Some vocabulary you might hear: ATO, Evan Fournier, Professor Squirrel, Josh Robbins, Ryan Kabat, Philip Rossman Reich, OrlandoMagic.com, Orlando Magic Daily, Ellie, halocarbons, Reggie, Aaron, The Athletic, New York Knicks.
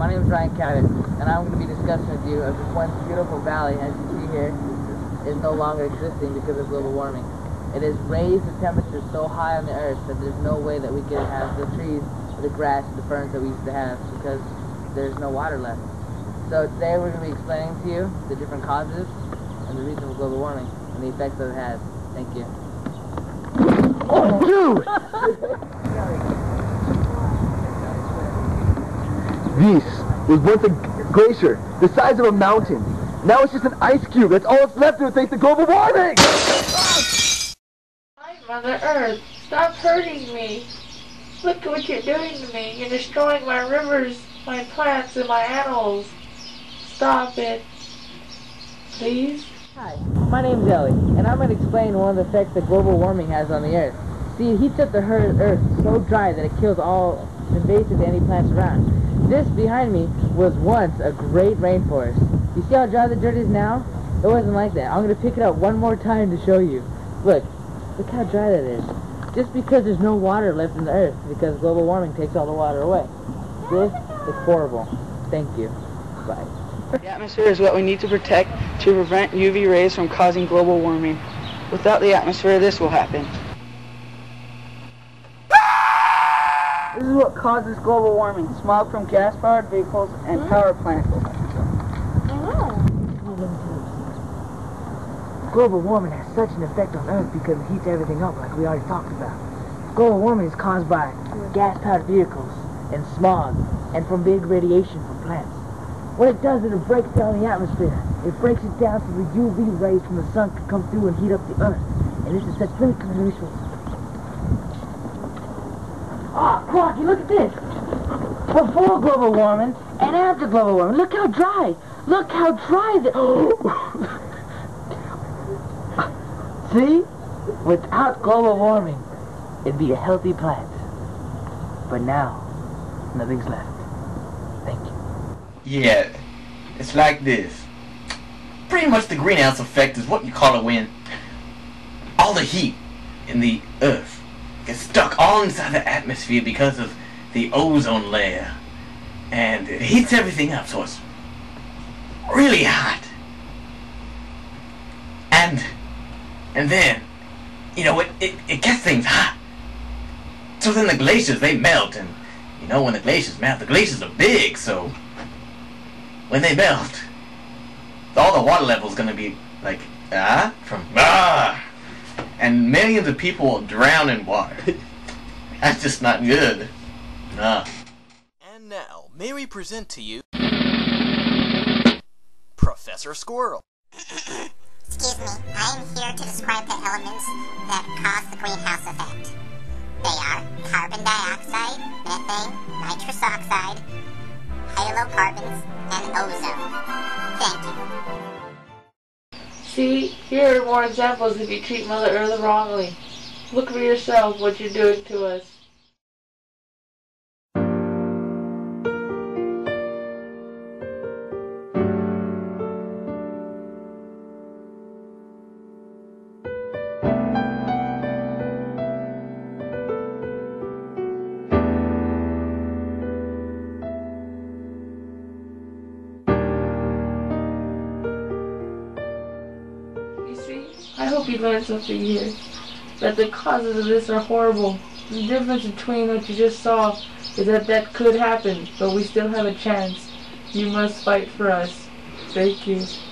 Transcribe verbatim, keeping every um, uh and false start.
My name is Ryan Kabat, and I'm going to be discussing with you of this once beautiful valley, as you see here, is no longer existing because of global warming. It has raised the temperature so high on the earth that there's no way that we can have the trees, or the grass, or the ferns that we used to have, because there's no water left. So today we're going to be explaining to you the different causes and the reason for global warming and the effects that it has. Thank you. Oh, dude! This was once a glacier the size of a mountain. Now it's just an ice cube. That's all that's left of it thanks to global warming! Hi, Mother Earth. Stop hurting me. Look what you're doing to me. You're destroying my rivers, my plants, and my animals. Stop it. Please? Hi, my name's Ellie, and I'm going to explain one of the effects that global warming has on the Earth. See, heats up the Earth so dry that it kills all invasive any plants around. This behind me was once a great rainforest. You see how dry the dirt is now? It wasn't like that. I'm going to pick it up one more time to show you. Look. Look how dry that is. Just because there's no water left in the earth because global warming takes all the water away. This is horrible. Thank you. Bye. The atmosphere is what we need to protect to prevent U V rays from causing global warming. Without the atmosphere, this will happen. This is what causes global warming, smog from gas-powered vehicles and mm. power plants. Mm. Global warming has such an effect on Earth because it heats everything up like we already talked about. Global warming is caused by gas-powered vehicles and smog and from big radiation from plants. What it does is it breaks down the atmosphere. It breaks it down so the U V rays from the sun can come through and heat up the Earth. And this is such critical resources. Oh, Crocky, look at this. Before global warming and after global warming. Look how dry. Look how dry the... See? Without global warming, it'd be a healthy plant. But now, nothing's left. Thank you. Yeah, it's like this. Pretty much the greenhouse effect is what you call it when all the heat in the earth gets stuck all inside the atmosphere because of the ozone layer, and it heats everything up, so it's really hot. And and then, you know, it, it, it gets things hot. So then the glaciers, they melt, and you know, when the glaciers melt, the glaciers are big, so when they melt, all the water level's gonna be like ah from ah. And many of the people will drown in water. That's just not good. Nah. And now, may we present to you Professor Squirrel. Excuse me, I am here to describe the elements that cause the greenhouse effect. They are carbon dioxide, methane, nitrous oxide, halocarbons, and ozone. Thank you. See, here are more examples if you treat Mother Earth wrongly. Look for yourself what you're doing to us. I hope you learned something here, that the causes of this are horrible. The difference between what you just saw is that that could happen, but we still have a chance. You must fight for us. Thank you.